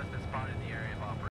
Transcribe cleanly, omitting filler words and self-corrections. Contested spotted in the area of operation.